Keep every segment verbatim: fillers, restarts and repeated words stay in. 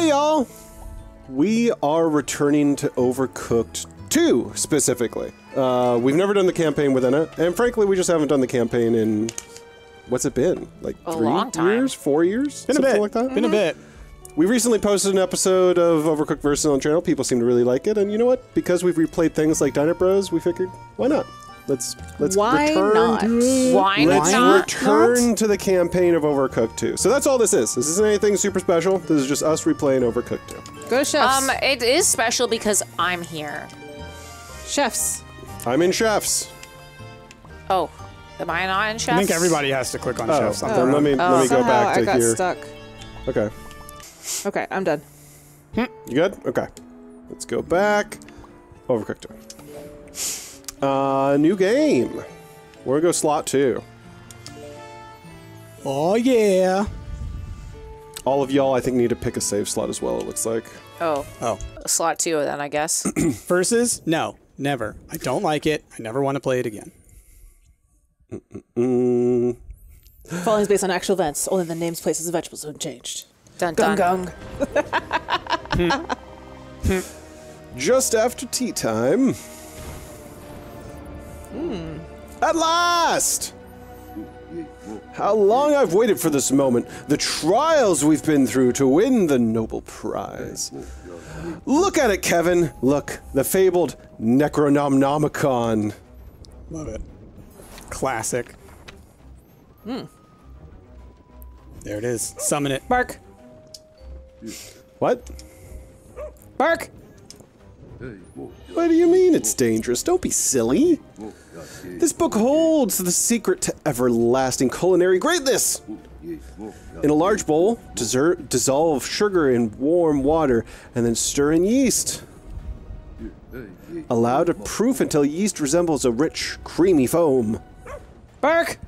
Hi, y'all. We are returning to Overcooked two, specifically. Uh, we've never done the campaign within it, and frankly, we just haven't done the campaign in... What's it been? Like a three long time. years? Four years? Been Something a bit. like that? Mm-hmm. Been a bit. We recently posted an episode of Overcooked versus on channel. People seem to really like it, and you know what? Because we've replayed things like Diner Bros, we figured, why not? Let's let's Why return not? To, Why let's not? return not? to the campaign of Overcooked two. So that's all this is. This isn't anything super special. This is just us replaying Overcooked two. Go chefs. Um, it is special because I'm here. Chefs. I'm in chefs. Oh, am I not in chefs? I think everybody has to click on oh, chefs. Oh. Then let me oh. let me Somehow go back to I got here. Stuck. Okay. Okay, I'm done. You good? Okay. Let's go back. Overcooked two. Uh, new game. We're gonna go slot two. Oh yeah. All of y'all, I think, need to pick a save slot as well. It looks like. Oh. Oh. Slot two, then I guess. Versus? No, never. I don't like it. I never want to play it again. Mm-mm-mm. Following is based on actual events. Only the names, places, and vegetables have changed. Dun dun dun. Just after tea time. Mm. At last! How long I've waited for this moment. The trials we've been through to win the Nobel Prize. Look at it, Kevin. Look, the fabled Necronomnomicon. Love it. Classic. Mm. There it is. Summon it. Bark. What? Bark. What do you mean it's dangerous? Don't be silly. This book holds the secret to everlasting culinary greatness. In a large bowl, dessert, dissolve sugar in warm water and then stir in yeast. Allow to proof until yeast resembles a rich, creamy foam. Bark!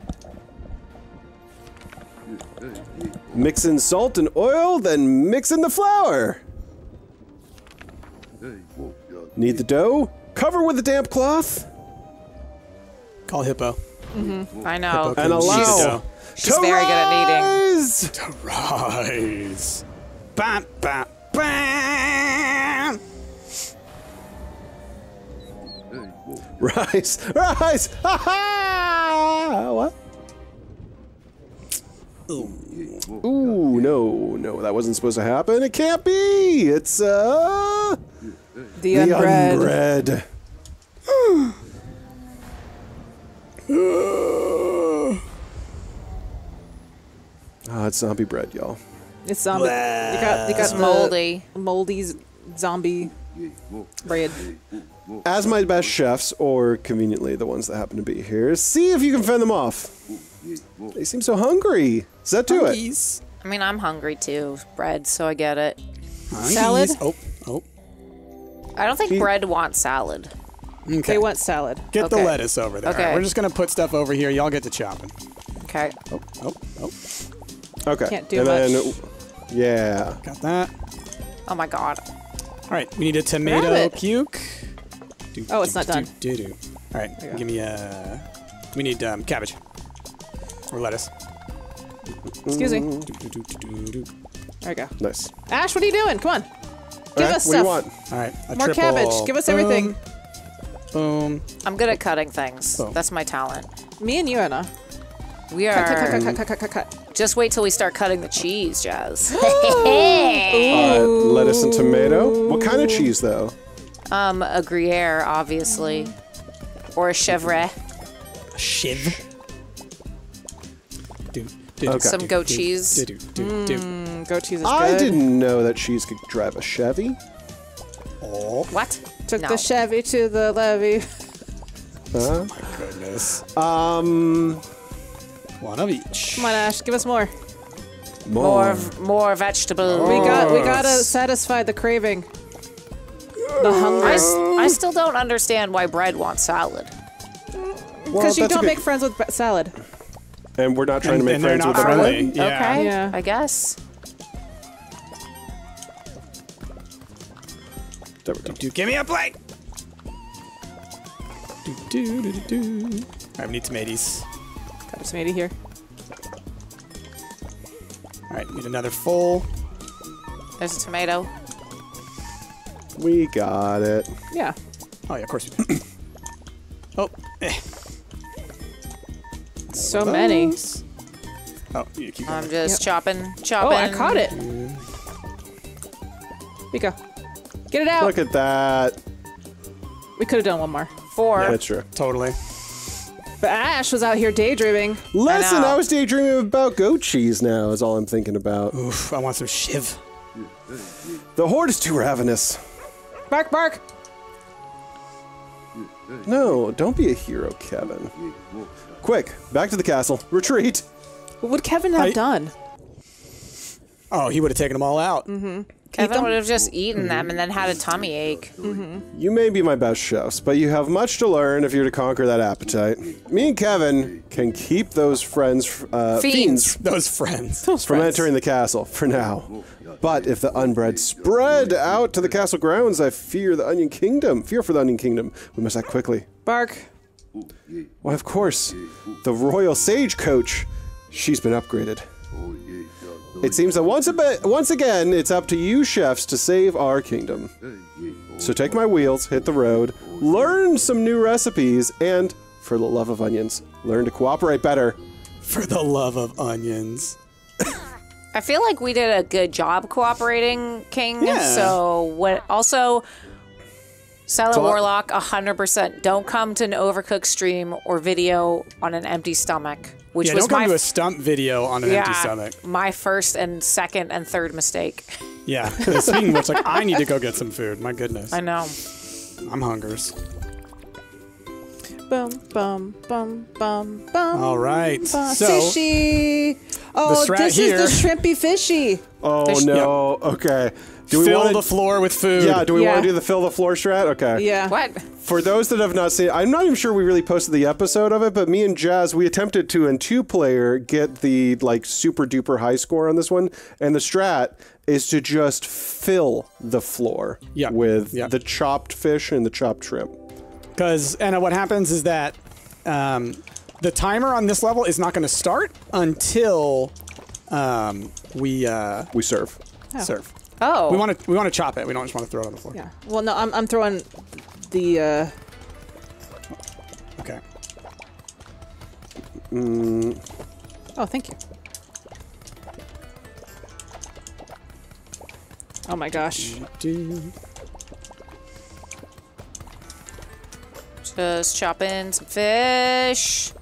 Mix in salt and oil, then mix in the flour. Knead the dough, cover with a damp cloth. Call Hippo. Mm-hmm. I know. Hippo and allow she's, she's very good at kneading. To rise. Bam, bam, bam. Rise, rise. Ha ha. What? Ooh. Ooh, no, no, that wasn't supposed to happen. It can't be. It's, uh... The, the unbred. unbred. Ah, oh, it's zombie bread, y'all. It's zombie. You got, you got moldy, moldy's zombie bread. As my best chefs, or conveniently the ones that happen to be here, see if you can fend them off. They seem so hungry. Does that do Hungies. it? I mean, I'm hungry too. Bread, so I get it. Hungies. Salad. Oh, oh. I don't think bread wants salad. Okay. They want salad. Get okay. the lettuce over there. Okay. Right, we're just gonna put stuff over here. Y'all get to chopping. Okay. Oh, oh, oh. Okay. Can't do and much. Then, yeah. Got that. Oh my god. All right, we need a tomato puke. Do, oh, it's do, not do, done. Do, do, do. All right, give me a. We need um, cabbage or lettuce. Excuse me. Do, do, do, do, do, do. There we go. Nice. Ash, what are you doing? Come on. Give right, us what stuff. What do you want? All right, a more triple. cabbage. Give us Boom. everything. Boom. I'm good at cutting things. Boom. That's my talent. Me and you, Anna. We are. Cut, cut, cut, cut, cut, cut, cut. Just wait till we start cutting the cheese, Jazz. uh, lettuce and tomato. What kind of cheese, though? Um, a Gruyere, obviously, or a Chèvre. A Chiv. Dude. Okay. Some goat cheese. Do, do, do, do. Mm, goat cheese is I good. I didn't know that cheese could drive a Chevy. Oh. What? Took no. the Chevy to the levee. Huh? Oh my goodness. Um. One of each. Come on, Ash. Give us more. More. More, more vegetables. More. We got. We gotta satisfy the craving. The hunger. I, I still don't understand why bread wants salad. Because well, you don't make good. friends with salad. And we're not trying and, to make friends with them. Really? Yeah. Okay, yeah. I guess. There we go. Do, do, give me a plate! Do, do, do, do, do. Alright, we need tomatoes. Got a tomato here. Alright, need another full. There's a tomato. We got it. Yeah. Oh, yeah, of course you do. Oh. So many. Oh, you keep going. I'm just yep. chopping, chopping. Oh, I caught it. Mika, get it out. Look at that. We could have done one more. Four. Yeah, that's true. Totally. But Ash was out here daydreaming. Listen, I, I was daydreaming about goat cheese now, is all I'm thinking about. Oof, I want some shiv. The horde is too ravenous. Bark, bark. No, don't be a hero, Kevin. Quick, back to the castle. Retreat. What would Kevin have I... done? Oh, he would have taken them all out. Mm-hmm. Kevin would have just eaten them and then had a tummy ache. Mm-hmm. You may be my best chefs, but you have much to learn if you're to conquer that appetite. Me and Kevin can keep those friends, uh, fiends, fiends those friends, those from friends. entering the castle for now. But if the unbred spread out to the castle grounds, I fear the Onion Kingdom. Fear for the Onion Kingdom. We must act quickly. Bark. Why, of course, the royal stagecoach. She's been upgraded. It seems that once, a bit, once again, it's up to you chefs to save our kingdom. So take my wheels, hit the road, learn some new recipes, and, for the love of onions, learn to cooperate better. For the love of onions. I feel like we did a good job cooperating, King. Yeah. So what? Also, Silent so Warlock, one hundred percent. Don't come to an Overcooked stream or video on an empty stomach. Which yeah, was don't come to a stump video on an yeah, empty stomach. My first and second and third mistake. Yeah, speaking of which, like, I need to go get some food. My goodness. I know. I'm hungers. Bum, bum, bum, bum, bum. All right. Bum, so, fishy. Oh, this here. is the shrimpy fishy. Oh, Fish no. Yep. Okay. Do we fill wanna, the floor with food. Yeah, do we yeah. want to do the fill the floor strat? Okay. Yeah. What? For those that have not seen, I'm not even sure we really posted the episode of it, but me and Jazz, we attempted to, in two-player, get the, like, super-duper high score on this one, and the strat is to just fill the floor yeah. with yeah. the chopped fish and the chopped shrimp. Because, and what happens is that um, the timer on this level is not going to start until um, we... Uh, we serve. Oh. Serve. Oh. We want to we want to chop it. We don't just want to throw it on the floor. Yeah. Well, no, I'm I'm throwing the. Uh... Okay. Mm. Oh, thank you. Oh my gosh. Just chop in some fish.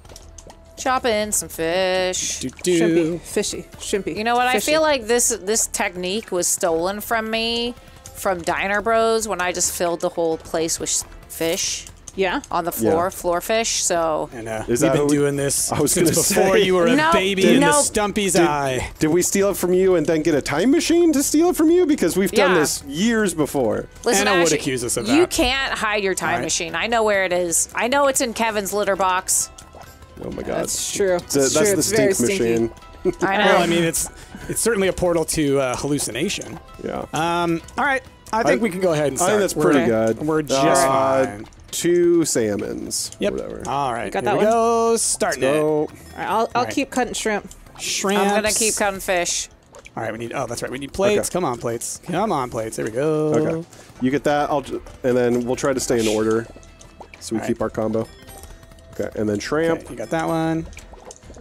Chop in some fish. Do, do. Shrimpy. Fishy. Shrimpy. You know what? Fishy. I feel like this this technique was stolen from me from Diner Bros when I just filled the whole place with fish. Yeah. On the floor. Yeah. Floor fish. So. And uh, we've been we, doing this I was since before say, you were a no, baby did, in no, the Stumpy's did, eye. Did we steal it from you and then get a time machine to steal it from you? Because we've yeah. done this years before. Listen, Anna actually, would accuse us of that. You can't hide your time right. machine. I know where it is. I know it's in Kevin's litter box. Oh my God! That's true. It's a, that's true. the stink it's machine. I know. Well, I mean, it's it's certainly a portal to uh, hallucination. Yeah. Um. All right. I think I, we can go ahead and start. I think that's pretty we're, good. We're just uh, fine. Two salmons. Yep. Whatever. All right. Got that Here we one. Go. Starting Let's go. it. All right. I'll I'll right. keep cutting shrimp. Shrimp. I'm gonna keep cutting fish. All right. We need. Oh, that's right. We need plates. Okay. Come on, plates. Come on, plates. There we go. Okay. You get that. I'll and then we'll try to stay in order, so we all keep right. our combo. Okay, and then shrimp. Okay, you got that one.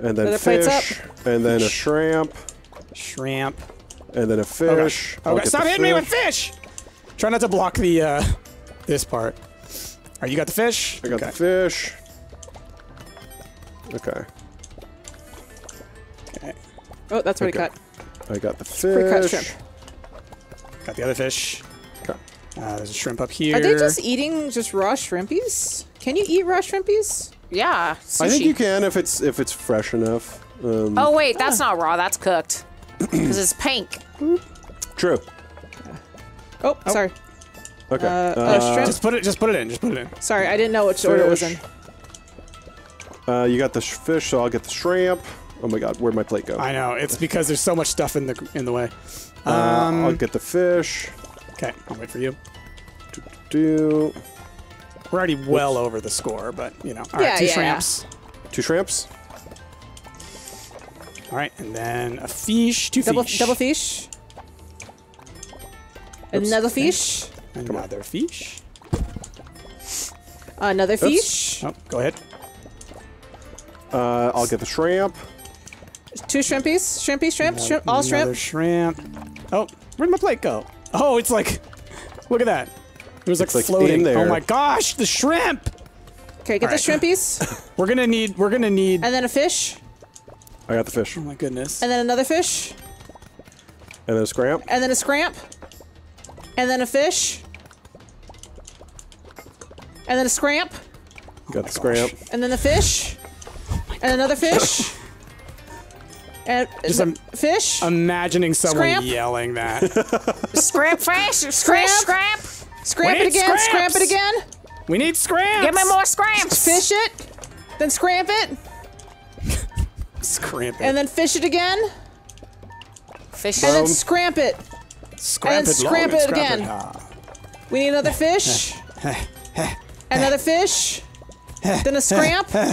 And then Another fish. And then a shrimp. Shrimp. And then a fish. Oh, okay. Stop hitting fish. me with fish! Try not to block the uh, this part. All right, you got the fish. I got okay. the fish. Okay. Okay. Oh, that's what okay. I cut. I got the fish. Pre-cut shrimp. Got the other fish. Okay. Uh, there's a shrimp up here. Are they just eating just raw shrimpies? Can you eat raw shrimpies? Yeah, sushi. I think you can if it's if it's fresh enough. Um, oh wait, that's ah. not raw. That's cooked because it's pink. True. Oh, oh. sorry. Okay. Uh, uh, shrimp. Just put it. Just put it in. Just put it in. Sorry, I didn't know which fish. order it was in. Uh, you got the fish, so I'll get the shrimp. Oh my God, where'd my plate go? I know. It's because there's so much stuff in the in the way. Uh, um, I'll get the fish. Okay, I'll wait for you. Do. do, do. We're already well Oops. over the score, but, you know. All yeah, right, two yeah, shrimps. Yeah. Two shrimps. All right, and then a fish, two double, fish. Double fish. Oops. Another fish. Come on, there, fish. Another fish. Oh, go ahead. Uh, I'll get the shrimp. Two shrimpies. Shrimpies, shrimp, shrimp, all shrimp. Another shrimp. Oh, where'd my plate go? Oh, it's like, look at that. It was like, like floating there. Oh my gosh, the shrimp! Okay, get all the right. shrimpies. We're gonna need. We're gonna need. And then a fish. I got the fish. Oh my goodness. And then another fish. And then a scramp. And then a scramp. And then a fish. And then a scramp. Got the scramp. And then a fish. And another fish. And just I'm fish. Imagining someone scramp. Yelling that. Scramp fish. Scramp. Scramp. Scramp it again. Scramp it again. We need scramps! Give me more scramps! Fish it, then scramp it. Scramp it. And then fish it again. Fish it. And then scramp it. Scramp and it scramp it, it again. It. Ah. We need another fish. Another fish. Then a scramp. I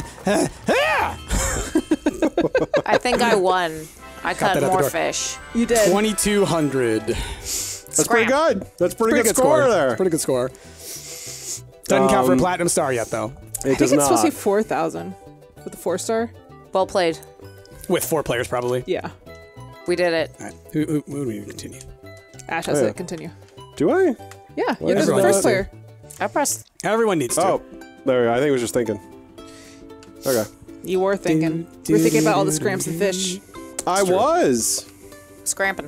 think I won. I cut more fish. You did. twenty-two hundred. That's scramp. Pretty good. That's pretty, pretty good, good score, score there. That's pretty good score. Doesn't um, count for a platinum star yet, though. It I does think it's not. Supposed to be four thousand with a four star. Well played. With four players, probably. Yeah, we did it. All right. Who, who, who do we continue? Ash has oh, yeah. to continue. Do I? Yeah, well, you're the first player. I pressed. Everyone needs to. Oh, there we go. I think I was just thinking. Okay. You were thinking. Do, do, we're thinking about all the scramps and fish. I was. Scramping.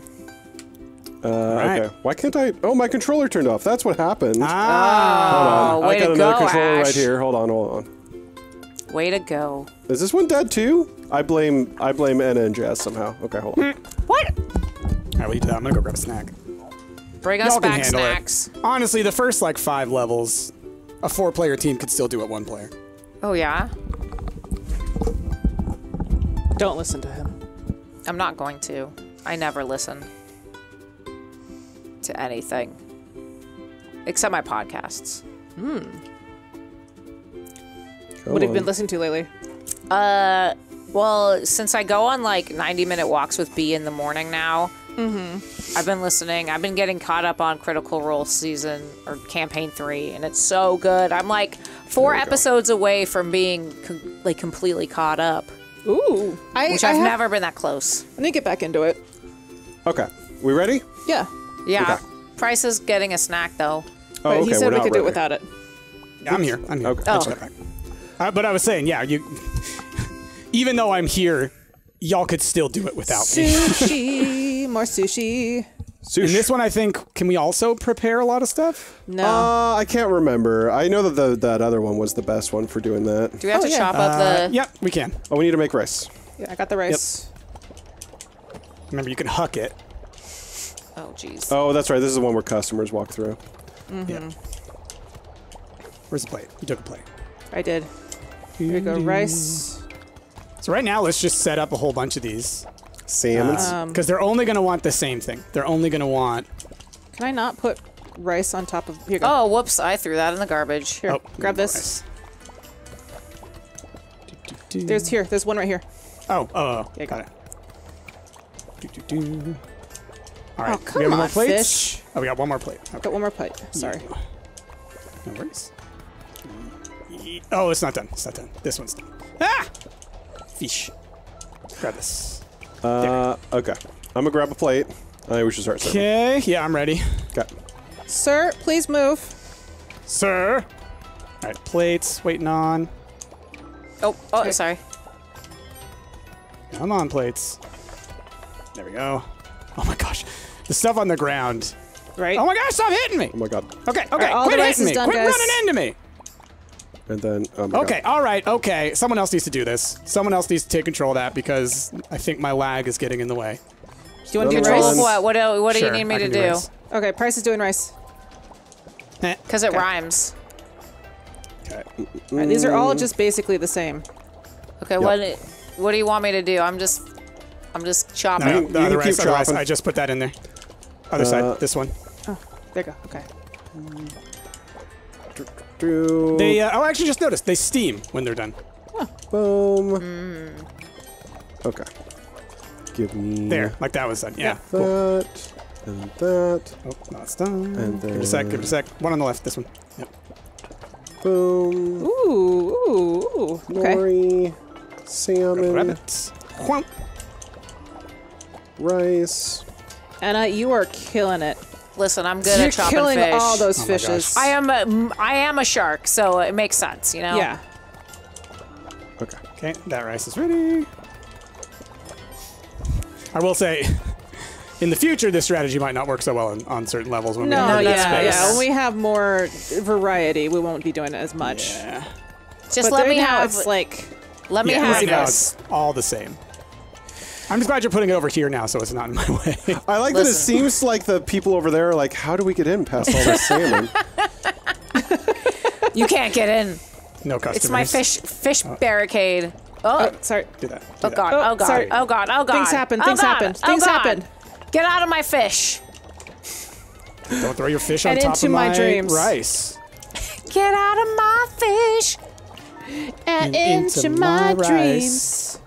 Uh, right. Okay. Why can't I? Oh, my controller turned off. That's what happened. Ah, hold on. Way I got to another go, controller Ash. Right here. Hold on, hold on. Way to go. Is this one dead too? I blame I blame Anna and Jazz somehow. Okay, hold on. What? All right, we do that. I'm gonna go grab a snack. Bring us back snacks. It. Honestly, the first like five levels, a four-player team could still do it one player. Oh yeah. Don't listen to him. I'm not going to. I never listen. To anything except my podcasts. Hmm. What have you been listening to lately? Uh, well, since I go on like ninety minute walks with B in the morning now, mm-hmm. I've been listening. I've been getting caught up on Critical Role season or campaign three, and it's so good. I'm like four episodes go. away from being com like completely caught up. Ooh, I, which I I've never been that close. Let me get back into it. Okay, we ready? Yeah. Yeah, okay. Price is getting a snack though. Oh, but he okay. said We're we could ready. do it without it. I'm here. I'm here. Okay. Oh. I, but I was saying, yeah, you. Even though I'm here, y'all could still do it without sushi, me. Sushi, more sushi. Sushi. In this one, I think, can we also prepare a lot of stuff? No, uh, I can't remember. I know that the, that other one was the best one for doing that. Do we have oh, to yeah. chop up uh, the? Yep, we can. Oh, we need to make rice. Yeah, I got the rice. Yep. Remember, you can huck it. Oh, jeez. Oh, that's right. This is the one where customers walk through. Mm-hmm. Yeah. Where's the plate? You took a plate. I did. Here we go. Rice. So right now, let's just set up a whole bunch of these. Salmons. Because um, they're only going to want the same thing. They're only going to want... Can I not put rice on top of... Here you go. Oh, whoops. I threw that in the garbage. Here, oh, grab this. Do, do, do. There's here. There's one right here. Oh, oh, oh. Yeah, got it. Do, do, do. All right, oh, come we have on, more plates? Fish. Oh, we got one more plate. Okay. Got one more plate. Sorry. No worries. Oh, it's not done. It's not done. This one's done. Ah! Fish. Grab this. Uh, there. Okay. I'm gonna grab a plate. I think we should start serving. Okay. Yeah, I'm ready. Okay. Sir, please move. Sir. All right, plates waiting on. Oh, oh, okay. Sorry. Come on, plates. There we go. Oh my gosh. The stuff on the ground. Right? Oh my gosh, stop hitting me! Oh my god. Okay, okay, right, quit hitting me! Done, quit guys. running into me! And then, oh my Okay, god. all right, okay. Someone else needs to do this. Someone else needs to take control of that because I think my lag is getting in the way. Do you want to do rice? rice? What, what, do, what sure, do you need me to do? do? Okay, Price is doing rice. Because it okay. rhymes. Okay. All right, these are all just basically the same. Okay, yep. what, what do you want me to do? I'm just... I'm just chopping. No, no, the other rice, rice. I just put that in there. Other uh, side. This one. Oh, there you go. Okay. Mm. They. Uh, oh, I actually just noticed they steam when they're done. Huh. Boom. Mm. Okay. Give me. There, like that was done. Yeah. Cool. And that. Oh, that's done. And then... Give it a sec, give it a sec. One on the left, this one. Yep. Boom. Ooh, ooh, ooh. Nori, okay. Salmon. Rabbits. Quamp. Rice. Anna, you are killing it. Listen, I'm good You're at chopping fish. You're killing all those oh fishes. I am, a, I am a shark, so it makes sense, you know? Yeah. Okay. Okay, that rice is ready. I will say, in the future, this strategy might not work so well on, on certain levels. When no, we yeah, space. yeah. When we have more variety, we won't be doing it as much. Yeah. Just but let me have. It's like, let me yeah, have right this. Now it's all the same. I'm just glad you're putting it over here now, so it's not in my way. I like Listen. that it seems like the people over there are like, how do we get in past all this salmon? You can't get in. No customers. It's my fish fish oh. barricade. Oh, oh, sorry. Do that. Do oh, God. That. oh God. Sorry. Oh God. Oh God. Things happen. Things oh happen. Things oh happen. Get out of my fish. Don't throw your fish on top of my, my dreams. rice. Get out of my fish. And, and into, into my, my dreams.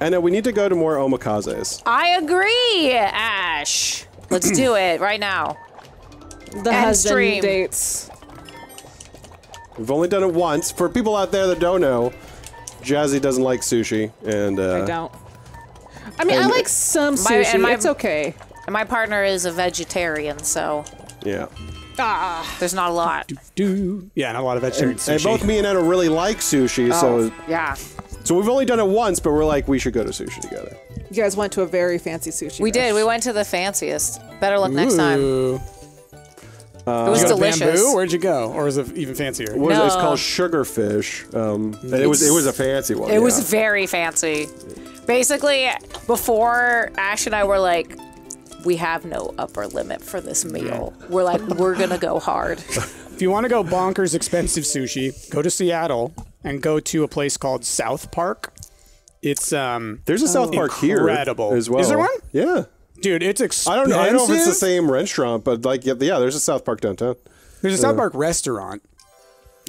Anna, we need to go to more omakazes. I agree, Ash. Let's do it right now. The End husband stream. dates. We've only done it once. For people out there that don't know, Jazzy doesn't like sushi, and uh, I don't. I mean, I like some sushi. My, and my, it's okay. And my partner is a vegetarian, so yeah. Ah, there's not a lot. Do, do, do. Yeah, not a lot of vegetarian and, sushi. And both me and Anna really like sushi, oh, so yeah. So we've only done it once, but we're like, we should go to sushi together. You guys went to a very fancy sushi. We dish. did. We went to the fanciest. Better luck Ooh. next time. Um, it was delicious. Bamboo? Where'd you go? Or was it even fancier? It was, no. It's called Sugarfish. Um, and it was it was a fancy one. It yeah. was very fancy. Basically, before Ash and I were like, we have no upper limit for this meal. We're like, we're gonna go hard. If you want to go bonkers expensive sushi, go to Seattle and go to a place called South Park. It's um. There's a South oh, Park incredible. here as well. Is there one? Yeah. Dude, it's expensive. I don't know. I don't know if it's the same restaurant, but like, yeah, yeah there's a South Park downtown. There's a South uh, Park restaurant.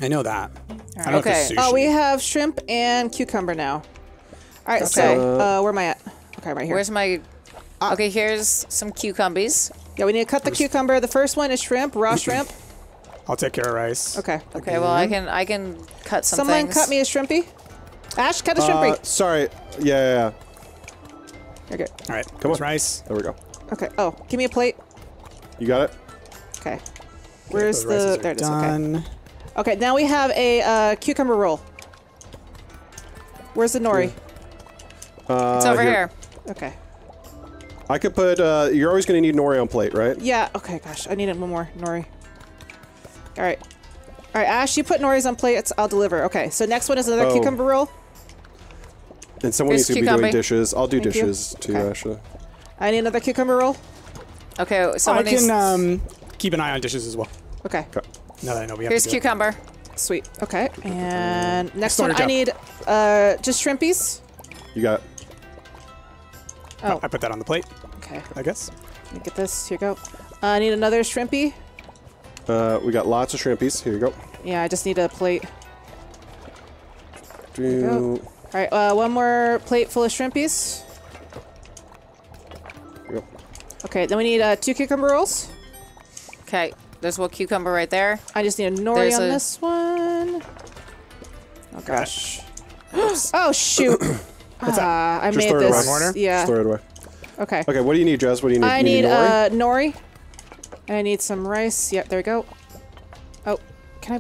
I know that. Right. I don't okay. know if it's sushi. Oh, we have shrimp and cucumber now. All right, okay. so uh, where am I at? Okay, I'm right here. Where's my? Ah. Okay, here's some cucumbers. Yeah, we need to cut the cucumber. The first one is shrimp, raw shrimp. I'll take care of rice. Okay. Okay. okay. Well, I can I can cut some. Someone things. cut me a shrimpy. Ash, cut a shrimpy. Uh, sorry. Yeah. yeah, yeah. Okay. All right. Come on. Rice. There we go. Okay. Oh, give me a plate. You got it. Okay. okay Where's the? There it is. Done. Okay. Okay. Now we have a uh, cucumber roll. Where's the nori? Uh, it's over here. here. Okay. I could put. Uh, you're always going to need nori on plate, right? Yeah. Okay. Gosh, I needed one more nori. All right. All right, Ash, you put nori's on plates. I'll deliver. Okay. So next one is another oh. cucumber roll. And someone Here's needs to cucumber. be doing dishes. I'll do Thank dishes you. too, okay. Ashley. I need another cucumber roll. Okay, someone I needs... can um, keep an eye on dishes as well. Okay. okay. Now that I know we have Here's to do cucumber. It. Sweet. Okay. And next Start one, I need uh, just shrimpies. You got it. Oh. I put that on the plate. Okay. I guess. Let me get this. Here you go. Uh, I need another shrimpy. Uh, we got lots of shrimpies. Here you go. Yeah, I just need a plate. Here you go. All right, uh, one more plate full of shrimpies. Yep. Okay, then we need uh, two cucumber rolls. Okay, there's one cucumber right there. I just need a nori there's on a... this one. Oh gosh. oh shoot. What's that? Uh, I just made throw this. It away. Yeah. Just throw it away. Okay. Okay, what do you need, Jazz? What do you need? I you need, need nori? Uh, nori. And I need some rice. Yep, there we go. Oh, can I?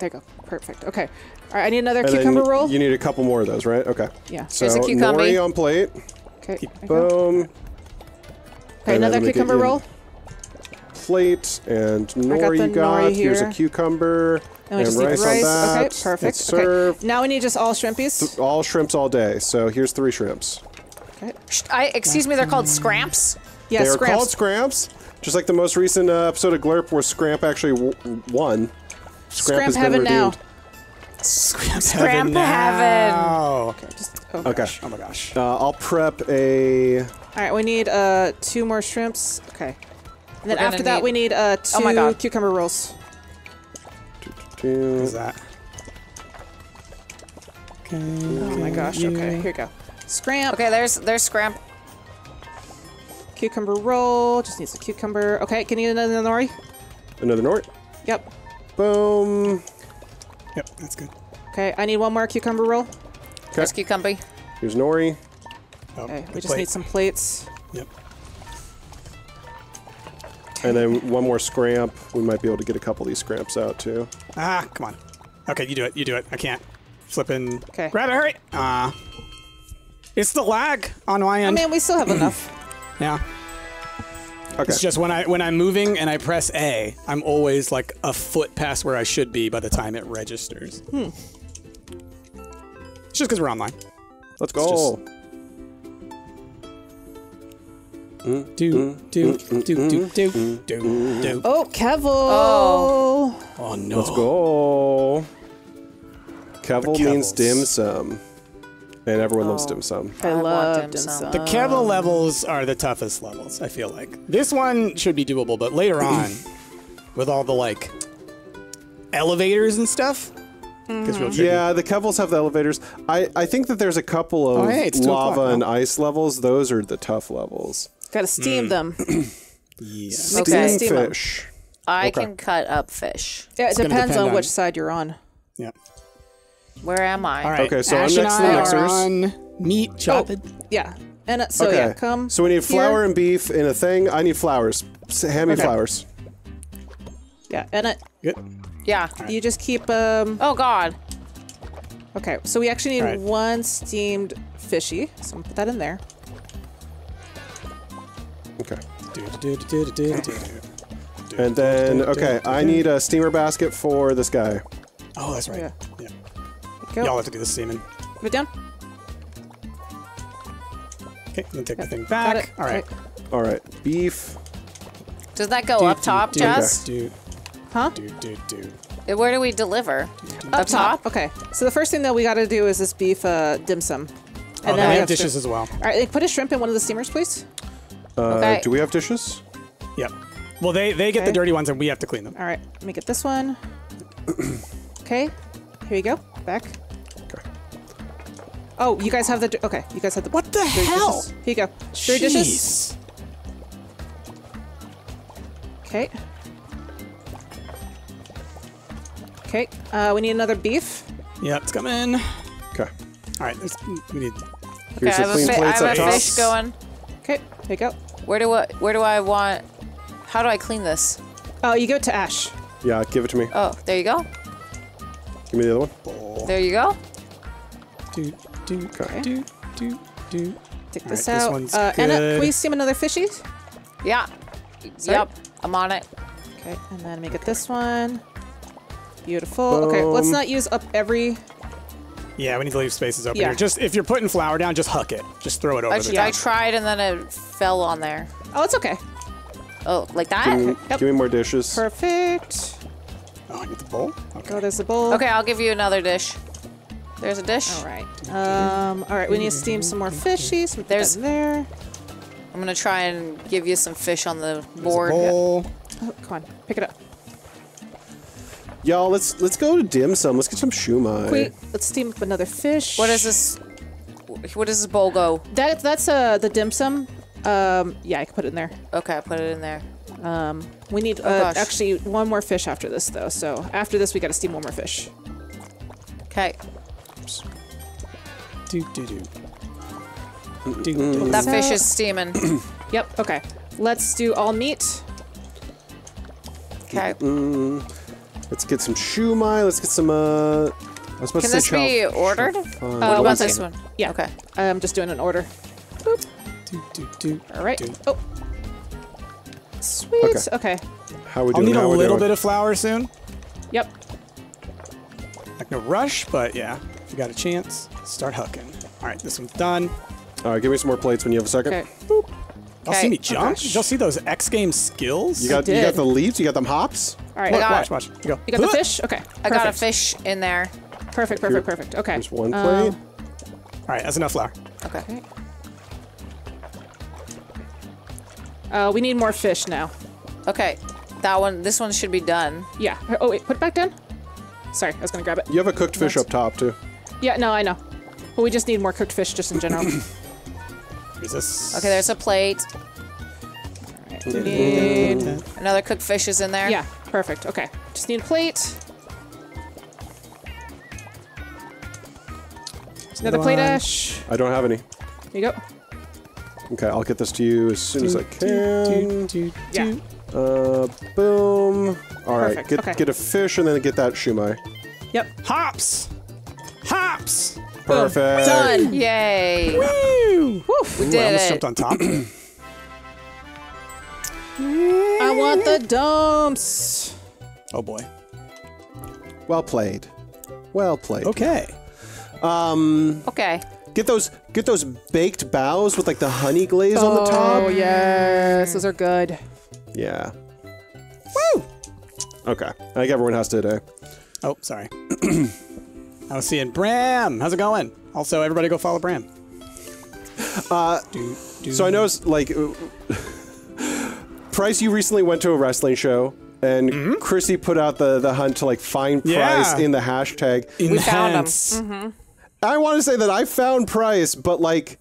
There you go. Perfect. Okay. All right, I need another and cucumber roll. You need a couple more of those, right? Okay. Yeah. So Here's a cucumber. Nori on plate. Okay. Boom. Okay, and another cucumber roll. Plate and nori got you got. Nori here. Here's a cucumber and, and rice, rice on that. Okay, perfect. It's served. Okay. Now we need just all shrimpies. Th all shrimps all day. So here's three shrimps. Okay. I, excuse me, they're called scramps? Yeah, they're called scramps. Just like the most recent uh, episode of Glurp where Scramp actually w won. Scramp, Scramp heaven now. Scramp, Scramp heaven now. Okay, just, oh, okay. Gosh. Oh my gosh. Uh, I'll prep a... All right, we need uh, two more shrimps. Okay. And then after need... that, we need uh, two oh my God. cucumber rolls. Two, two, two. What is that? Can oh my gosh, okay, here we go. Scramp. Okay, there's, there's Scramp. Cucumber roll. Just needs a cucumber. Okay, can you get another nori? Another nori? Yep. Boom. Yep, that's good. Okay, I need one more cucumber roll. Here's cucumber. Here's nori. Oh, okay, we just plate. need some plates. Yep. And then one more scramp. We might be able to get a couple of these scramps out too. Ah, come on. Okay, you do it. You do it. I can't. Flipping. Okay. Grab it. Hurry. Ah. Uh, it's the lag on my end. I mean, we still have enough. Yeah. Okay. It's just when I when I'm moving and I press A, I'm always like a foot past where I should be by the time it registers. Hmm. It's just because we're online. Let's go. Do, do, do, do, do, do, do. Oh, Kevil! Oh. Oh, no. Let's go. Kevil means dim sum. And everyone oh. loves dim sum. I, I love dim, dim sum. sum. The Kevil levels are the toughest levels, I feel like. This one should be doable, but later on, with all the, like, elevators and stuff, Mm-hmm. Yeah, the Kevils have the elevators. I, I think that there's a couple of oh, hey, lava and now. ice levels. Those are the tough levels. Gotta steam mm. them. Yeah. Steam okay. fish. Steam I okay. can cut up fish. Yeah, it it's depends depend on, on which side you're on. Yeah. Where am I? All right. Okay, so Ash I'm next to the mixers. On meat chopped. Oh, yeah. And uh, so okay. yeah, come. So we need flour here. and beef in a thing. I need flowers. Hand me okay. flowers. Yeah, and it. Good. Yeah. Right. You just keep, um... oh, God. Okay, so we actually need right. one steamed fishy. So I'm gonna put that in there. Okay. And then, okay, I need a steamer basket for this guy. Oh, that's right. Yeah. yeah. Y'all have to do the steaming. Move it down. Okay, then take yeah. the thing back. All right. All right. Beef. Does that go do, up top, do, Jess? Do. Huh? Do, do, do. Where do we deliver? Do, do, do. Up top? Okay. So the first thing that we got to do is this beef uh, dim sum. And oh, then we have dishes to... as well. All right, put a shrimp in one of the steamers, please. Uh, okay. Do we have dishes? Yep. Well, they, they get okay. the dirty ones and we have to clean them. All right. Let me get this one. Okay. Here you go. Back. Okay. Oh, you guys have the... Okay. You guys have the... What the hell? Dishes. Here you go. Three Jeez. dishes. Okay. Okay, uh, we need another beef. Yep, it's coming. Okay. All right, we need. Okay, I have a, fi I have a fish going. Okay, there you go. Where do I? Where do I want? How do I clean this? Oh, you give it to Ash. Yeah, give it to me. Oh, there you go. Give me the other one. There you go. Do do okay. do do do. Take this right, out. This one's uh, good. Anna, can we steam another fishy? Yeah. Sorry? Yep. I'm on it. Okay, and then let me get this one. Beautiful. Boom. Okay, let's not use up every... Yeah, we need to leave spaces open yeah. here. Just, if you're putting flour down, just huck it. Just throw it over Actually, the top. I tried and then it fell on there. Oh, it's okay. Oh, like that? Give me, okay. yep. give me more dishes. Perfect. Oh, I get the bowl? Okay. Oh, there's the bowl. Okay, I'll give you another dish. There's a dish. All right. Um, all right, we need to steam some more fishies. There's... there. I'm going to try and give you some fish on the there's board. Bowl. Yeah. Oh, come on, pick it up. Y'all, let's let's go to dim sum. Let's get some shumai. Wait, let's steam up another fish. What is this? What does this bowl go? That that's uh the dim sum. Um, yeah, I can put it in there. Okay, I put it in there. Um, we need oh, uh, actually one more fish after this though. So after this, we gotta steam one more fish. Okay. Do do do. Mm-hmm. do, do. That fish is steaming. Yep. Okay. Let's do all meat. Okay. Mm-hmm. Let's get some shumai. Let's get some. Uh, I was supposed Can to this be ordered? Uh, oh, what about this one? Yeah. Okay. I'm just doing an order. Boop. Do, do, do, All right. Do. Oh. Sweet. Okay. okay. How we doing? I'll need How a little doing? bit of flour soon. Yep. Like no rush, but yeah, if you got a chance, start hucking. All right, this one's done. All right, give me some more plates when you have a second. Okay. Boop. Y'all see me jump? Y'all see those X Games skills? You got, you got the leaps, you got them hops. All right, Look, I got watch, it. watch. You, go. you got the fish? Okay. Perfect. I got a fish in there. Perfect, perfect, perfect. Okay. There's one plate. Uh, All right, that's enough flour. Okay. okay. Uh, we need more fish now. Okay. That one, this one should be done. Yeah. Oh, wait, put it back down? Sorry, I was going to grab it. You have a cooked fish up top, too. Yeah, no, I know. But we just need more cooked fish just in general. Is this? Okay, there's a plate. right, we need another cooked fish is in there. Yeah, perfect. Okay, just need a plate. Another plate ash. I don't have any. There you go. Okay, I'll get this to you as soon do, as I can. Do, do, do, yeah. Uh, boom. All right, get, okay. get a fish and then get that shumai. Yep. Hops! Hops! Perfect. Done. Yay. Woo! Woof. We did Ooh, I almost it. jumped on top. I want the dumps. Oh, boy. Well played. Well played. Okay. Um, okay. Get those get those baked bows with like the honey glaze oh, on the top. Oh yes, those are good. Yeah. Woo! Okay, I think everyone has to today. Oh, sorry. I was seeing Bram. How's it going? Also, everybody go follow Bram. Uh, do, do. So I noticed like Price, you recently went to a wrestling show. And mm-hmm. Chrissy put out the, the hunt to like find Price yeah. in the hashtag. In we hands. found him. Mm-hmm. I want to say that I found Price, but like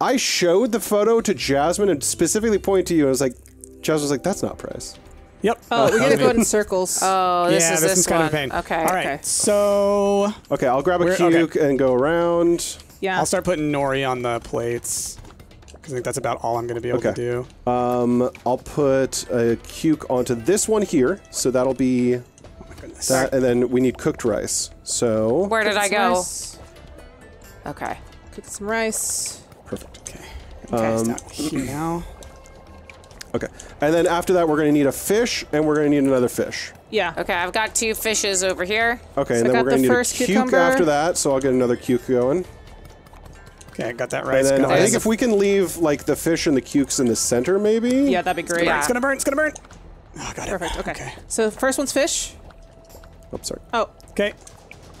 I showed the photo to Jasmine and specifically pointed to you. I was like, Jasmine was like, that's not Price. Yep. Oh, uh, we're gonna go in circles. Oh, this yeah, is this, this kind one. of pain. Okay. All right. Okay. So. Okay, I'll grab a cuke okay. and go around. Yeah. I'll start putting nori on the plates. I think that's about all I'm going to be able okay. to do. Um, I'll put a cuke onto this one here, so that'll be oh my goodness. that, and then we need cooked rice. So where did I go? Rice. Okay, cook some rice. Perfect. Okay. Okay. Um, stop here now. Okay, and then after that, we're going to need a fish, and we're going to need another fish. Yeah. Okay, I've got two fishes over here. Okay, so and then we're going to need a cuke after that, so I'll get another cuke going. Okay, got that rice. And then I think if we can leave like the fish and the cukes in the center, maybe. Yeah, that'd be great. It's gonna burn. It's gonna burn. It's gonna burn. Oh, got it. Perfect. Okay. okay. So the first one's fish. Oops, sorry. Oh. Okay.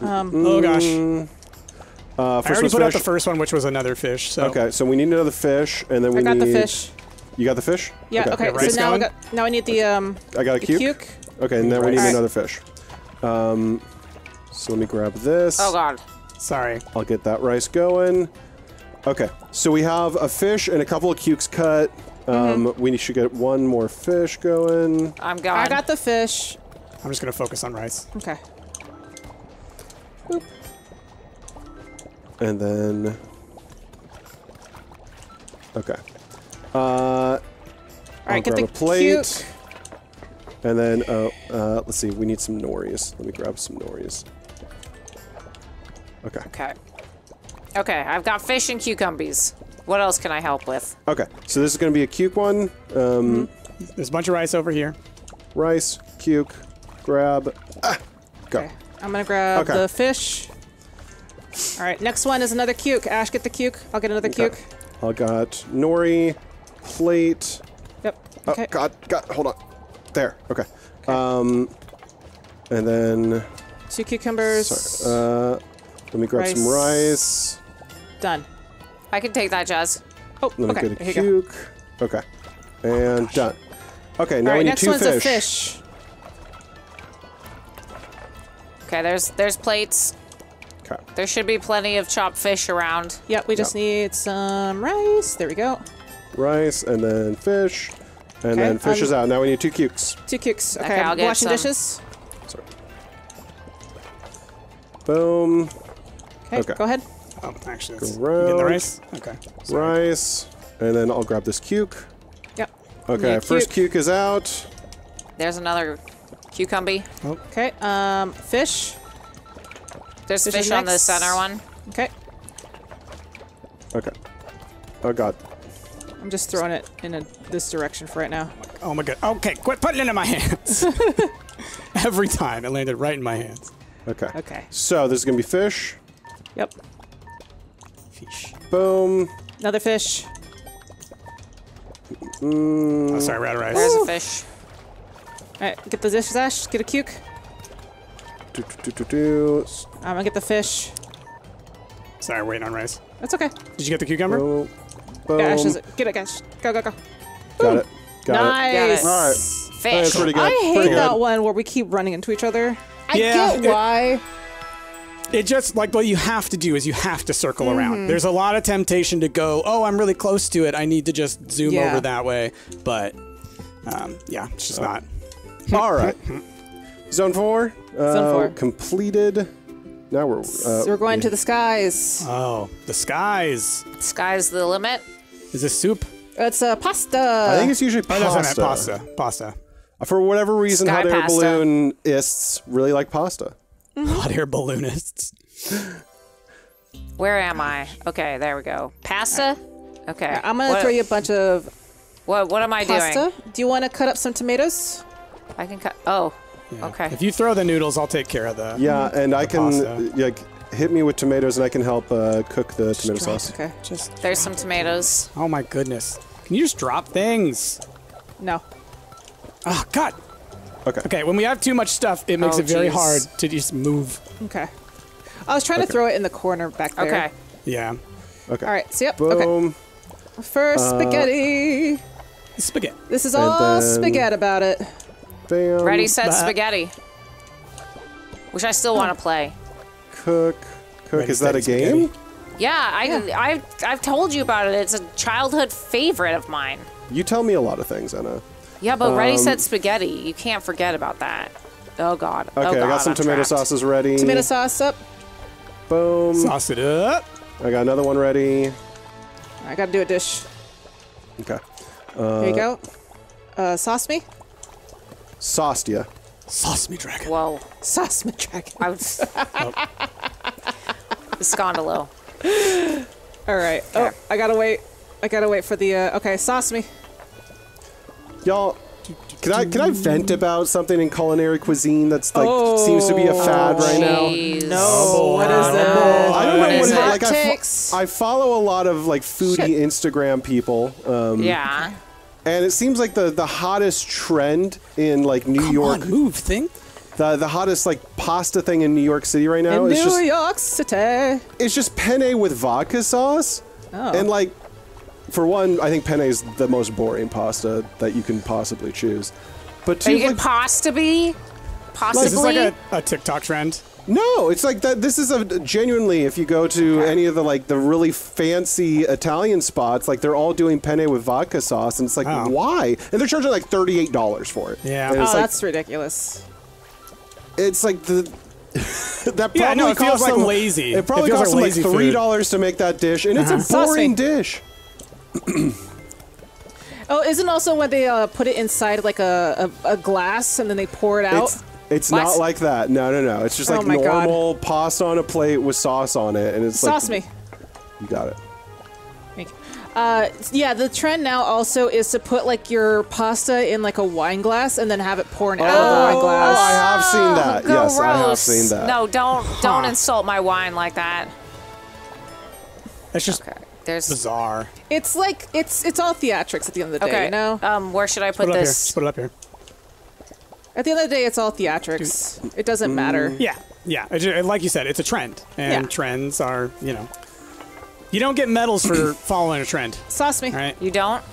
Um. Mm. Oh gosh. Uh, first I already put fish. out the first one, which was another fish. So. Okay, so we need another fish, and then we I got need. the fish. You got the fish? Yeah. Okay. okay. okay so now I got. Now I need the um. I got a cuke. cuke. Okay, and then we need right. another fish. Um. So let me grab this. Oh God. Sorry. I'll get that rice going. Okay, so we have a fish and a couple of cukes cut. Um, mm-hmm. We should get one more fish going. I'm gone. I got the fish. I'm just gonna focus on rice. Okay. Boop. And then. Okay. Uh, All right, I'll get grab the a plate. Cuke. And then, uh, uh, let's see. We need some noris. Let me grab some noris. Okay. Okay. Okay, I've got fish and cucumbers. What else can I help with? Okay, so this is going to be a cuke one. Um, mm-hmm. There's a bunch of rice over here. Rice, cuke, grab. Ah, go. Okay, I'm going to grab okay. the fish. All right, next one is another cuke. Ash, get the cuke. I'll get another okay. cuke. I got nori, plate. Yep. Okay. Oh, God, God, hold on. There, okay. okay. Um, and then... Two cucumbers. Sorry, uh, let me grab rice. some rice. Done. I can take that, Jazz. Oh, Let okay. me get a Here cuke. Go. Okay. And oh done. Okay, now right, we need two fish. Next one's a fish. Okay, there's there's plates. Okay. There should be plenty of chopped fish around. Yep, we just yep. need some rice. There we go. Rice and then fish. And okay. then fish um, is out. Now we need two cukes. Two cukes. Okay, okay I'll get washing some. dishes. Sorry. Boom. Okay, okay, go ahead. Um, actually, that's, you getting the rice? Okay. Sorry. Rice, and then I'll grab this cuke. Yep. Okay, cuke. first cuke is out. There's another cucumber. Oh. Okay, um, fish. There's fish, fish on the center one. Okay. Okay. Oh, God. I'm just throwing it in a, this direction for right now. Oh, my God. Okay, quit putting it in my hands. Every time it landed right in my hands. Okay. Okay. So, this is going to be fish. Yep. Fish. Boom. Another fish. Mm. Oh, sorry, rat rice. There's Woo. a fish. All right, get the dishes, Ash. Get a cuke. Do, do, do, do, do. I'm gonna get the fish. Sorry, waiting on rice. That's okay. Did you get the cucumber? Boom. Boom. Ash is it. Get it, Ash. Go, go, go. Got Boom. it. Got nice. It. All right. Fish. That I hate pretty that good. one where we keep running into each other. I yeah, get why. It, It just, like, what you have to do is you have to circle mm-hmm. around. There's a lot of temptation to go, oh, I'm really close to it. I need to just zoom yeah. over that way. But Um, yeah, it's just oh. not. All right. Zone four. Uh, Zone four. Completed. Now we're... Uh, so we're going yeah. to the skies. Oh, the skies. Sky's the limit. Is this soup? It's uh, pasta. I think it's usually pasta. Oh, that's pasta. Pasta. For whatever reason, Sky hot air pasta. balloonists really like pasta. Mm-hmm. Hot air balloonists. Where am I? Okay, there we go. Pasta? Okay. I'm going to throw you a bunch of... What, what am I pasta? doing? Do you want to cut up some tomatoes? I can cut... Oh. Yeah. Okay. If you throw the noodles, I'll take care of the Yeah, and the I can pasta. like hit me with tomatoes, and I can help uh, cook the just tomato drop, sauce. Okay, just there's some tomatoes. Oh my goodness! Can you just drop things? No. Oh God. Okay. Okay. When we have too much stuff, it makes oh, it very geez. hard to just move. Okay. I was trying okay. to throw it in the corner back there. Okay. Yeah. Okay. All right. So yep. Boom. Okay. First spaghetti. Uh, spaghetti. This is and all spaghetti about it. Bam. Ready, set, bah. spaghetti. Which I still oh. want to play. Cook, cook. Ready, is that a spaghetti? game? Yeah, I, yeah. I, I've, I've told you about it. It's a childhood favorite of mine. You tell me a lot of things, Anna. Yeah, but um, ready, set, spaghetti. You can't forget about that. Oh God. Okay, oh God, I got some I'm tomato trapped. sauces ready. Tomato sauce up. Boom. Sauce it up. I got another one ready. I gotta do a dish. Okay. Uh, there you go. Uh, sauce me. Sauced ya. Sauce me dragon. Whoa. Sauce me dragon. I was... oh. It's gone to low. All right. Okay. Oh, I gotta wait. I gotta wait for the, uh, okay, sauce me. Y'all, can I, can I vent about something in culinary cuisine that's like, oh, seems to be a fad oh, right now? No. Oh, what is that? I don't know what, what it like, I, fo I follow a lot of like foodie Shit. Instagram people. Um, yeah. And it seems like the, the hottest trend in like New Come York on, move thing, the the hottest like pasta thing in New York City right now. In is New just, York City. It's just penne with vodka sauce, oh. and like, for one, I think penne is the most boring pasta that you can possibly choose. But two, are you like, can pasta be? Possibly. Like, is this like a, a TikTok trend? No, it's like that. This is a genuinely. If you go to okay. any of the like the really fancy Italian spots, like they're all doing penne with vodka sauce, and it's like oh. why? And they're charging like thirty-eight dollars for it. Yeah, and oh, it's like, that's ridiculous. It's like the that probably yeah, no, it costs feels them, like lazy. It probably it costs like them like three dollars to make that dish, and uh-huh. it's a boring Saucy. dish. Oh, isn't also when they uh, put it inside like a, a a glass and then they pour it out? It's, It's what? not like that. No, no, no. It's just like oh normal God. pasta on a plate with sauce on it, and it's sauce like, me. You got it. Uh, yeah, the trend now also is to put like your pasta in like a wine glass and then have it poured oh, out of the wine glass. Oh, I have seen that. Gross. Yes, I have seen that. No, don't don't insult my wine like that. That's just okay. There's bizarre. It's like it's it's all theatrics at the end of the okay. day. You know? Um, where should I put, put this? Just put it up here. At the end of the day, it's all theatrics. Dude. It doesn't matter. Yeah, yeah. It, like you said, it's a trend, and yeah. trends are, you know, you don't get medals for following a trend. Sauce me. Right? You don't.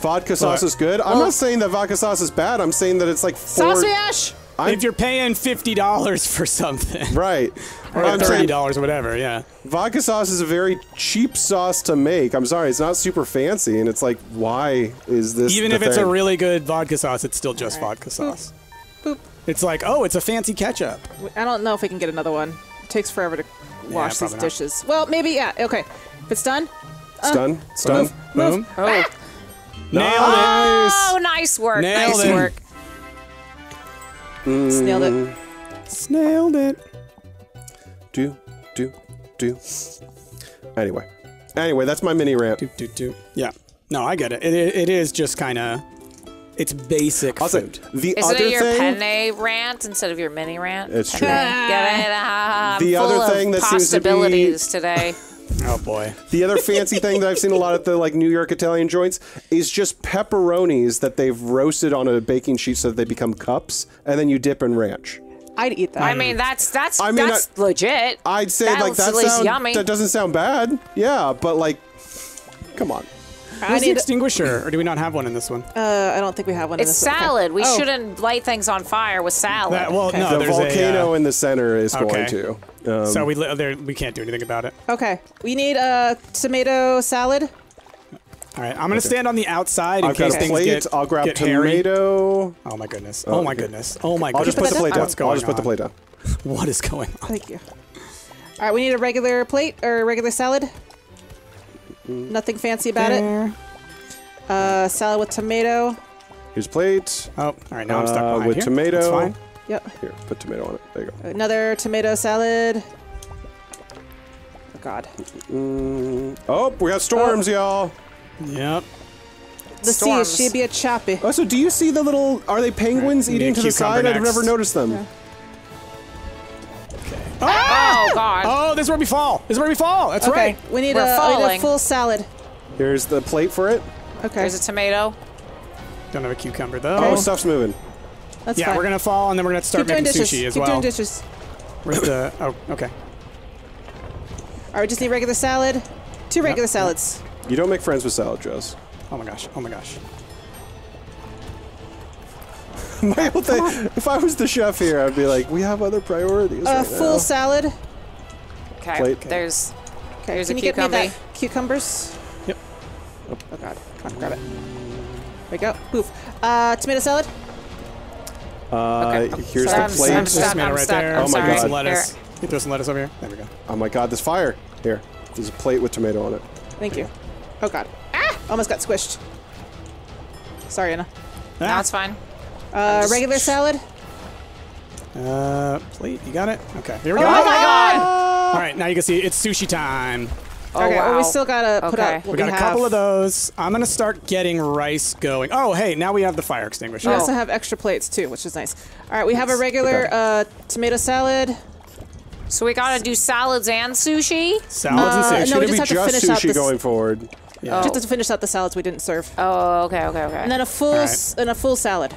Vodka sauce Look. is good. I'm well, not saying that vodka sauce is bad. I'm saying that it's like four... Sauce me, Ash. I'm, if you're paying fifty dollars for something, right, or I'm thirty dollars or whatever, yeah. Vodka sauce is a very cheap sauce to make. I'm sorry, it's not super fancy, and it's like, why is this? Even the if thing? it's a really good vodka sauce, it's still just right. vodka sauce. Hmm. Boop. It's like, oh, it's a fancy ketchup. I don't know if we can get another one. It takes forever to wash yeah, these dishes. Not. Well, maybe, yeah, okay. If it's done. It's uh, done. It's done. Move, Boom. Move. Oh. Ah. Nailed oh, it. Oh, nice work. Nailed nice it. work. Mm. Snailed it. Snailed it. Do, do, do. Anyway. Anyway, that's my mini rant. Do, do, do. Yeah. No, I get it. It, it, it is just kind of... It's basic also, food. The Isn't other it your thing, penne rant instead of your mini rant? It's true. Get it? I'm the full other thing of that possibilities seems to be, today. Oh boy. The other fancy thing that I've seen a lot at the like New York Italian joints is just pepperonis that they've roasted on a baking sheet so that they become cups, and then you dip in ranch. I'd eat that. I mean, that's that's I mean, that's I, legit. I'd say that like that sounds yummy. That doesn't sound bad. Yeah, but like, come on. Where's the extinguisher, or do we not have one in this one? Uh, I don't think we have one. It's in this salad. One. Okay. We oh. shouldn't light things on fire with salad. That, well, okay. no, the volcano a, uh, in the center is okay. going to. Um, so we li there, we can't do anything about it. Okay, we need a uh, tomato salad. All right, I'm gonna okay. stand on the outside in I've case got a things plate. get I'll grab get tomato. Hairy. Oh my goodness! Oh, oh my okay. goodness! Oh my! I'll goodness. just put the plate down. What's going I'll just put the plate down. What is going on? Thank you. All right, we need a regular plate or a regular salad. Nothing fancy about there. it. Uh, salad with tomato. Here's plate. Oh, all right, now I'm stuck behind uh, with here. tomato. That's fine. Yep. Here, put tomato on it. There you go. Another tomato salad. Oh God. Mm. Oh, we got storms, oh. y'all. Yep. The storms. sea, she'd be a choppy. Oh, so do you see the little? Are they penguins right. eating to the side? Next. I've never noticed them. Yeah. Okay. Ah! Oh God. Oh, this is where we fall. This is where we fall. That's okay. right. We need, a, we need a full salad. Here's the plate for it. Okay. Here's a tomato. Don't have a cucumber though. Oh, stuff's moving. That's yeah, fine. We're gonna fall, and then we're gonna start Keep making dishes. sushi as Keep well. Keep doing dishes. Where's the? Oh, okay. All right, we just need regular salad. Two regular yep. salads. You don't make friends with salad, Joes. Oh my gosh, oh my gosh. my whole thing, if I was the chef here, I'd be like, we have other priorities uh, right full now. salad. Okay, Plate. there's okay. there's Can a cucumber. Cucumbers? Yep. Oh. oh God, come on, grab it. There we go, poof. Uh, tomato salad? Uh, okay. Here's sorry, the plate. I'm stuck, tomato I'm right stuck. there. I'm oh my God. Some lettuce. Here. You throw some lettuce over here. There we go. Oh my God, there's fire. Here, there's a plate with tomato on it. Thank you. Oh God. Ah! Almost got squished. Sorry, Anna. Ah. No, it's fine. Uh, regular salad? Uh, plate. You got it? Okay. Here we oh go. Oh my God! All right, now you can see it's sushi time. Oh, okay, wow. well, we still gotta okay. put out what we got we have. a couple of those. I'm gonna start getting rice going. Oh, hey, now we have the fire extinguisher. We oh. also have extra plates too, which is nice. All right, we have a regular okay. uh, tomato salad. So we gotta do salads and sushi? Salads uh, and sushi. No, we just have to finish out sushi going forward. Yeah. Oh. Just to finish out the salads we didn't serve. Oh, okay, okay, okay. And then a full right. s and a full salad.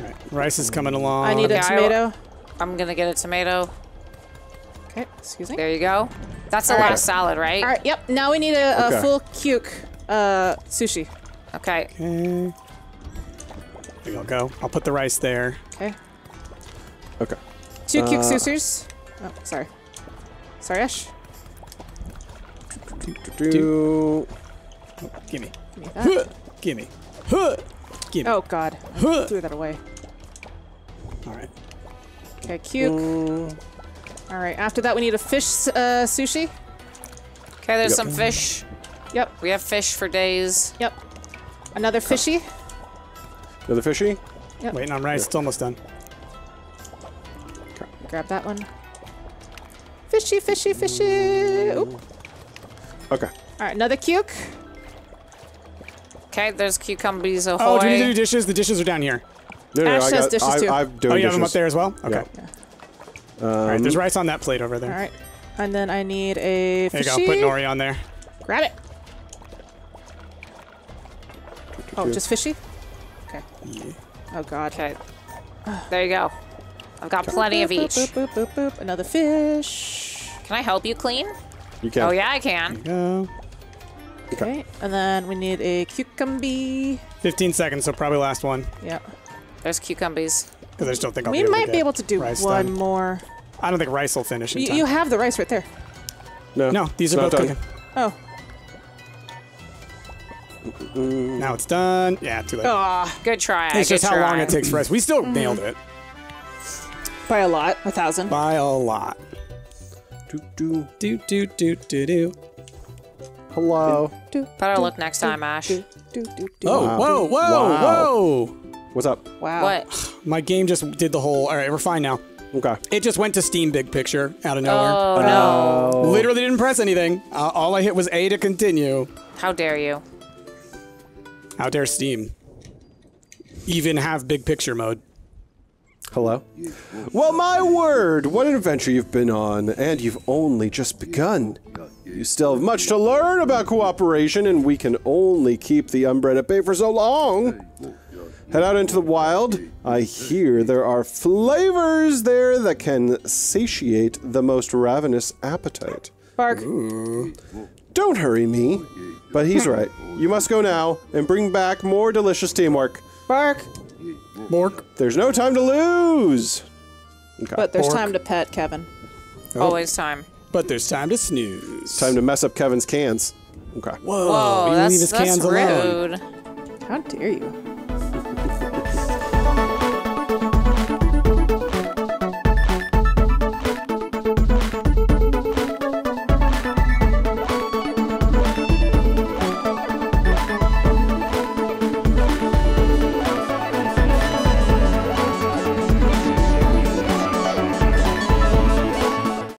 All right. Rice is coming along. I need okay, a tomato. I'm gonna get a tomato. Okay, excuse me. There you go. That's a lot of salad, right? All right. Yep. Now we need a, a okay. full cuke uh, sushi. Okay. Okay. There you go. I'll put the rice there. Okay. Okay. Two uh, cuke sushis. Oh, sorry. Sorry, Ash. Do, do, do. Do. Oh, gimme. Gimme that. Huh. Gimme. Huh. Gimme. Oh, God. Huh. I threw that away. All right. Okay, cuke. Mm. All right, after that, we need a fish uh, sushi. Okay, there's yep. some fish. Yep. We have fish for days. Yep. Another fishy. Another fishy? Yep. Waiting on rice. Here. It's almost done. Grab that one. Fishy, fishy, fishy. Oop. Okay. All right, another cuke. Okay, there's cucumbers. Ahoy. Oh, do we need to do dishes? The dishes are down here. No, no, Ash has dishes I, too. I, I'm doing oh, you dishes. have them up there as well? Okay. Yeah. Um, All right, there's rice on that plate over there. All right, and then I need a fishy. There you go. Put nori on there. Grab it. Oh, just fishy? Okay. Yeah. Oh God. Okay. There you go. I've got plenty of each. Boop, boop, boop, boop, boop. Another fish. Can I help you clean? You can. Oh yeah, I can. There you go. Okay. okay. And then we need a cucumber. Fifteen seconds, so probably last one. Yeah. There's cucumbers. Because I just don't think I'll we be able might to be able to do one done. more. I don't think rice will finish. In time. You have the rice right there. No. No, these are both done. cooking. Oh. Mm-mm. Now it's done. Yeah, too late. Oh, good try. It's good just try. how long it takes for rice. We still mm. nailed it. By a lot, a thousand. By a lot. Do do do do do do do. Hello. Do, do, Better do, look next do, time, Ash. Do, do, do, do. Oh! Wow. Whoa! Whoa! Wow. Whoa! What's up? Wow. What? My game just did the whole. All right, we're fine now. Okay. It just went to Steam Big Picture out of nowhere. Oh, oh. no! Literally didn't press anything. Uh, all I hit was A to continue. How dare you? How dare Steam? Even have Big Picture mode. Hello? Well, my word! What an adventure you've been on, and you've only just begun. You still have much to learn about cooperation, and we can only keep the unbred at bay for so long. Head out into the wild. I hear there are flavors there that can satiate the most ravenous appetite. Bark. Ooh. Don't hurry me. But he's right. You must go now and bring back more delicious teamwork. Bark. Mork. There's no time to lose. Okay. But there's Bork. time to pet Kevin. Oh. Always time. But there's time to snooze. Time to mess up Kevin's cans. Okay. Whoa, Whoa you that's, leave his cans that's rude. Alone. How dare you?